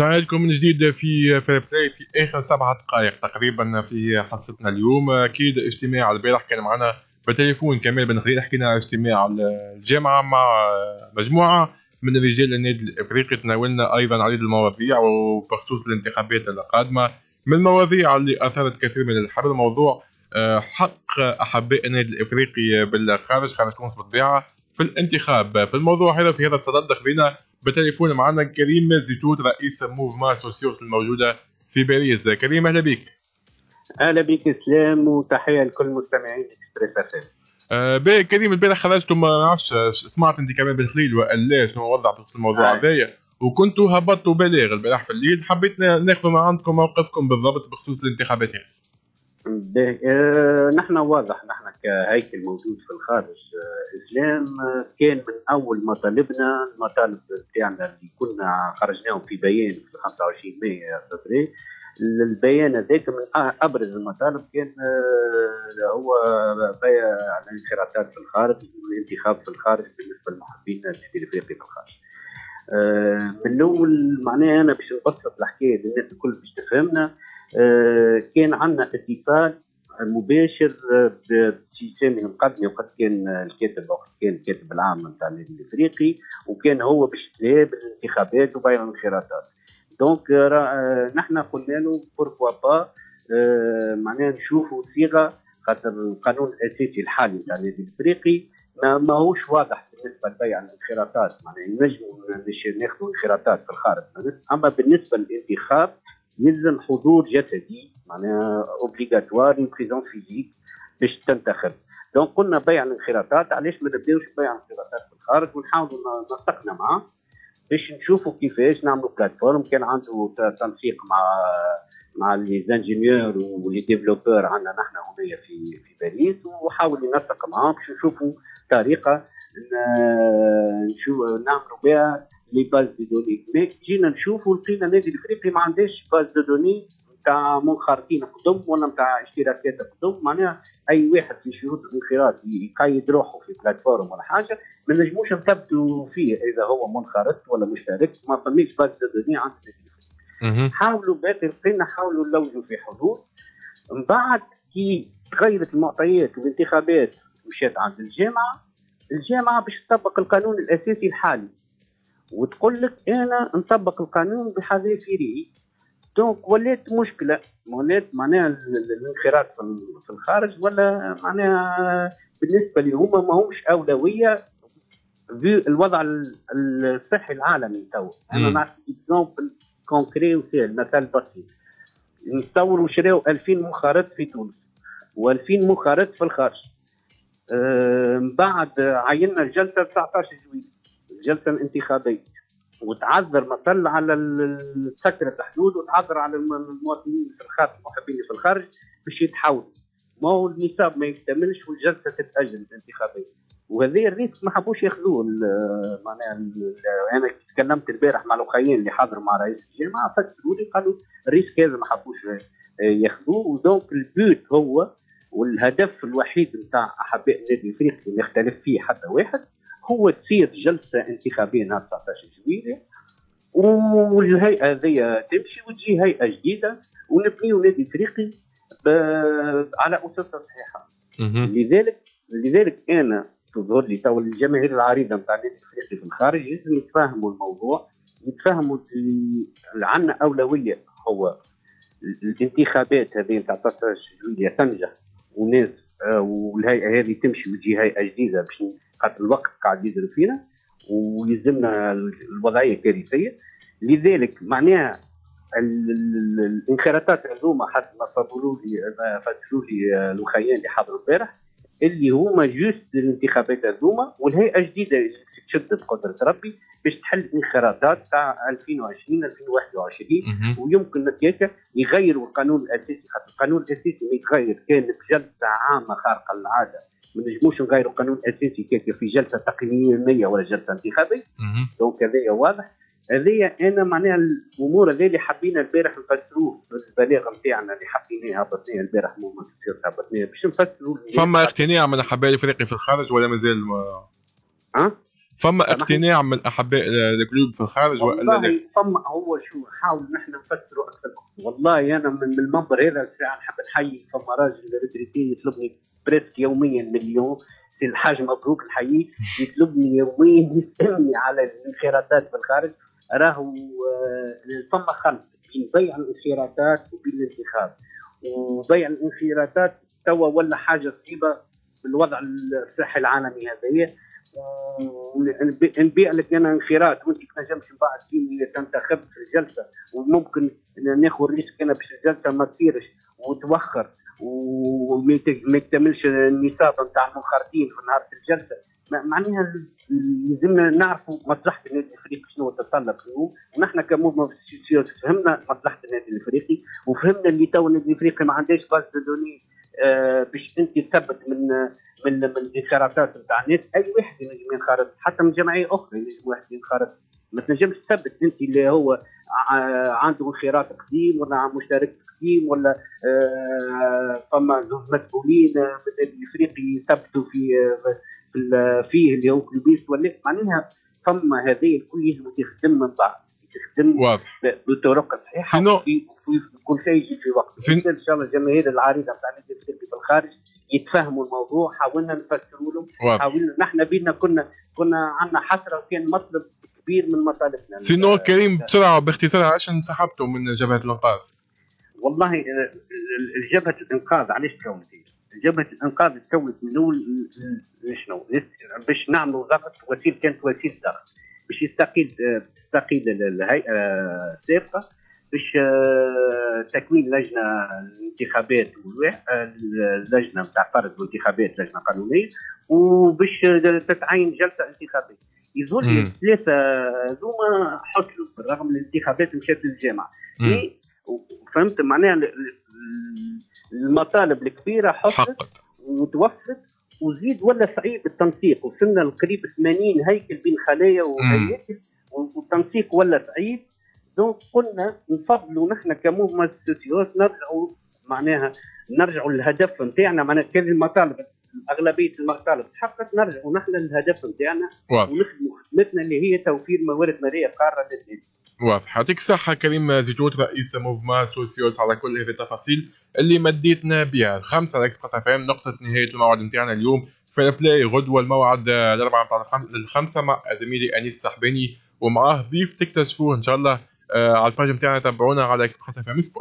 رجعنا لكم من جديد في بلاي في اخر 7 دقائق تقريبا في حصتنا اليوم. اكيد اجتماع البارح كان معنا بالتليفون كمال بن خليل، حكينا على اجتماع الجامعه مع مجموعه من رجال النادي الافريقي، تناولنا ايضا عديد المواضيع وبخصوص الانتخابات القادمه. من المواضيع اللي اثارت كثير من الحر موضوع حق احباء النادي الافريقي بالخارج، خارج تونس بالطبيعه، في الانتخاب. في الموضوع هذا في هذا الصدد خذينا بالتليفون معنا كريم زيتوت رئيس موفمان سوسيوس الموجوده في باريس. كريم اهلا بك. اهلا بك اسلام، وتحيه لكل مستمعين اكسبريس. باهي كريم، البارح خرجتم، ما نعرفش سمعت انت كمان بن خليل ولا شنو وضع بخصوص الموضوع هذايا، وكنتوا هبطتوا بلاغ البارح في الليل، حبيت ناخذ من عندكم موقفكم بالضبط بخصوص الانتخابات هذه. نحن واضح نحن كهيكل موجود في الخارج اسلام، كان من اول ما طلبنا المطالب تاعنا اللي كنا خرجناهم في بيان في 25 مايو فبراير، البيان هذاك من ابرز المطالب كان هو بيان على الانخراطات في الخارج والانتخاب في الخارج بالنسبه لمحبين النادي الافريقي في الخارج. من الاول معناها انا باش نبسط الحكايه للناس الكل باش تفهمنا، كان عندنا اتصال مباشر بسامي القدمي وقت كان الكاتب، وقت كان الكاتب العام نتاع النادي الافريقي، وكان هو باش تلاب الانتخابات وبيع الانخراطات. دونك نحن قلنا له بوركوا با معناها نشوفوا صيغه، خاطر القانون الاساسي الحالي نتاع النادي الافريقي ماهوش واضح بالنسبه لبيع الانخراطات، معناها نجموا ناخذوا انخراطات في الخارج، اما بالنسبه للانتخاب يلزم حضور جسدي معناها اوبليغاتوار بريزون فيزيك باش تنتخب. دونك قلنا بيع الانخراطات علاش ما نبداوش بيع الانخراطات في الخارج ونحاولوا نتفقنا معاه باش نشوفوا كيفاش نعملوا بلاتفورم. كان عنده تنسيق مع لي انجينيور ولي ديفلوبور عندنا نحن هنا في باريس، وحاول ينسق معاهم باش نشوفوا طريقه نعملوا بها لي باز دو دوني. مي جينا نشوفوا لقينا النادي الافريقي ما عندهش باز دو دوني نتاع منخرطين قدم ولا نتاع اشتراكات قدم، معناها اي واحد في شروط الانخراط يقيد روحه في بلاتفورم ولا حاجه ما نجموش نثبتوا فيه اذا هو منخرط ولا مشترك، ما فماش باز دو دوني عند النادي الافريقي. حاولوا باقي لقينا حاولوا نلوجوا في حضور، من بعد كي تغيرت المعطيات والانتخابات مشات عند الجامعه باش تطبق القانون الاساسي الحالي وتقول لك انا نطبق القانون بحذافيره. دونك ولات مشكله، ولات معناها الانخراط في الخارج ولا معناها بالنسبه لهما ماهوش اولويه في الوضع الصحي العالمي. تو انا نعطيك اكزومبل كونكري وسهل، مثال بسيط، نتصوروا شراو 2000 منخرط في تونس و2000 منخرط في الخارج. من بعد عينا الجلسه 19 جويليه الجلسه الانتخابيه، وتعذر مثل على سكرة الحدود وتعذر على المواطنين في الخارج المحبين في الخارج باش يتحولوا، ما هو النصاب ما يكتملش والجلسه تتاجل الانتخابيه، وهذا الريسك ما حبوش ياخذوه. معناها انا تكلمت البارح مع الاخوين اللي حاضروا مع رئيس الجامعه، فسروا لي قالوا الريسك هذا ما حبوش ياخذوه. ودونك البيوت هو والهدف الوحيد نتاع احباء النادي الافريقي اللي يختلف فيه حتى واحد هو تصير جلسه انتخابيه نهار 19 جويليه والهيئه هذه تمشي وتجي هيئه جديده ونبنيو نادي افريقي على اسسها صحيحه. لذلك انا تظهر لي تو الجماهير العريضه نتاع النادي الافريقي في الخارج لازم يتفاهموا الموضوع، يتفاهموا اللي عندنا اولويه هو الانتخابات هذه نتاع 19 جويليه تنجح وناس والهيئه هذه تمشي وتجي هيئه جديده باش خاطر الوقت قاعد يجري فينا ويلزمنا الوضعيه كارثيه. لذلك معناها الانخراطات هذوما حتى ما فسروا لي الاخيان اللي حضروا البارح اللي هما جوست الانتخابات هذوما والهيئه الجديده اللي تشد بقدره ربي باش تحل الانخراطات تاع 2020 2021 ويمكن هكاك يغيروا القانون الاساسي، خاطر القانون الاساسي ما يتغير كان في جلسه عامه خارقه للعاده، ما نجموش نغيروا القانون الاساسي كاك في جلسه تقييميه ولا جلسه انتخابيه. دونك هذايا واضح، هذايا انا معناها الامور هذه اللي حبينا البارح نفسروه بالبلاغ نتاعنا اللي حبيناها هبطناها البارح موما تصير هبطناها باش نفسروا. فما اقتناع من احباء الافريقي في الخارج ولا مازال؟ فما اقتناع من احباء القلوب في الخارج ولا لا؟ فما هو شو حاول نحن نفكروا اكثر. والله انا من المنبر هذا نحب نحيي فما راجل ريتريتي يطلبني بريسك يوميا مليون في الحاج مبروك الحيي يطلبني يوميا يسالني على الانخراطات بالخارج. راهو فما خلط بين بيع الانخراطات وبين الانتخاب. وبيع الانخراطات توا ولا حاجه صعيبه بالوضع الصحي العالمي هذايا. نبيع لك انا انخراط وانت ما تنجمش من بعد تنتخب في الجلسه وممكن ناخذ ريسك انا باش الجلسه ما تصيرش وتوخر وما يكتملش النصاب نتاع المنخرطين في نهار الجلسه. معناها لازمنا نعرفوا مصلحه النادي الافريقي شنو تتطلب اليوم، ونحن كموفمون سوسيوس فهمنا مصلحه النادي الافريقي وفهمنا اللي تو النادي الافريقي ما عندهاش باز دوني باش انت تثبت من الانخراطات نتاع الناس. اي واحد ينجم ينخرط حتى من جمعيه اخرى ينجم واحد ينخرط، ما تنجمش تثبت انت اللي هو عنده انخراط قديم ولا مشترك قديم ولا فما زوج مسؤولين بالنادي الافريقي يثبتوا فيه اللي هو كلوبيست ولا. معناها فما هذه الكل يجب تخدم من بعض، تخدم بطرق صحيحه وكل شيء يجي في وقته. ان شاء الله الجماهير العريضه نتاع النادي الافريقي في الخارج يتفهموا الموضوع. حاولنا نفسروا لهم، حاولنا نحن بينا كنا عندنا حسره، كان مطلب كبير من مطالبنا. سينو كريم بسرعه باختصار عشان انسحبتوا من جبهه الانقاذ. والله جبهه الانقاذ علاش تكونت؟ جبهه الانقاذ تكونت من اول شنو باش نعملوا ضغط، وسيله كانت وسيله ضغط باش تستقيل الهيئه السابقه، باش تكوين لجنه الانتخابات اللجنه نتاع فرض وانتخابات لجنه قانونيه، وباش تتعين جلسه انتخابيه. يظهر لي الثلاثه هذوما حصلوا بالرغم من الانتخابات مشات للجامعه. فهمت معناها المطالب الكبيره حصلت وتوفرت، وزيد ولا صعيب التنسيق. وصلنا لقريب 80 هيكل بين خلايا وهياكل والتنسيق ولا صعيب. دونك قلنا نفضلوا نحن كموفمون سوسيوس نرجعوا للهدف نتاعنا. معناها كان المطالب اغلبيه المطالب تحققت، نرجعوا نحن للهدف نتاعنا ونخدموا خدمتنا اللي هي توفير موارد ماليه قاره للنادي. واضح، يعطيك الصحه كريم زيتوت رئيس موفمون سوسيوس على كل هذه التفاصيل اللي مديتنا بها. الخمسه على اكسبريس اف ام، نقطه نهايه الموعد نتاعنا اليوم في بلاي. غدوه الموعد الاربعه نتاع الخمسه مع زميلي انيس صحباني ومعاه ضيف تكتشفوه ان شاء الله على الباج نتاعنا. تابعونا على اكسبريس اف ام.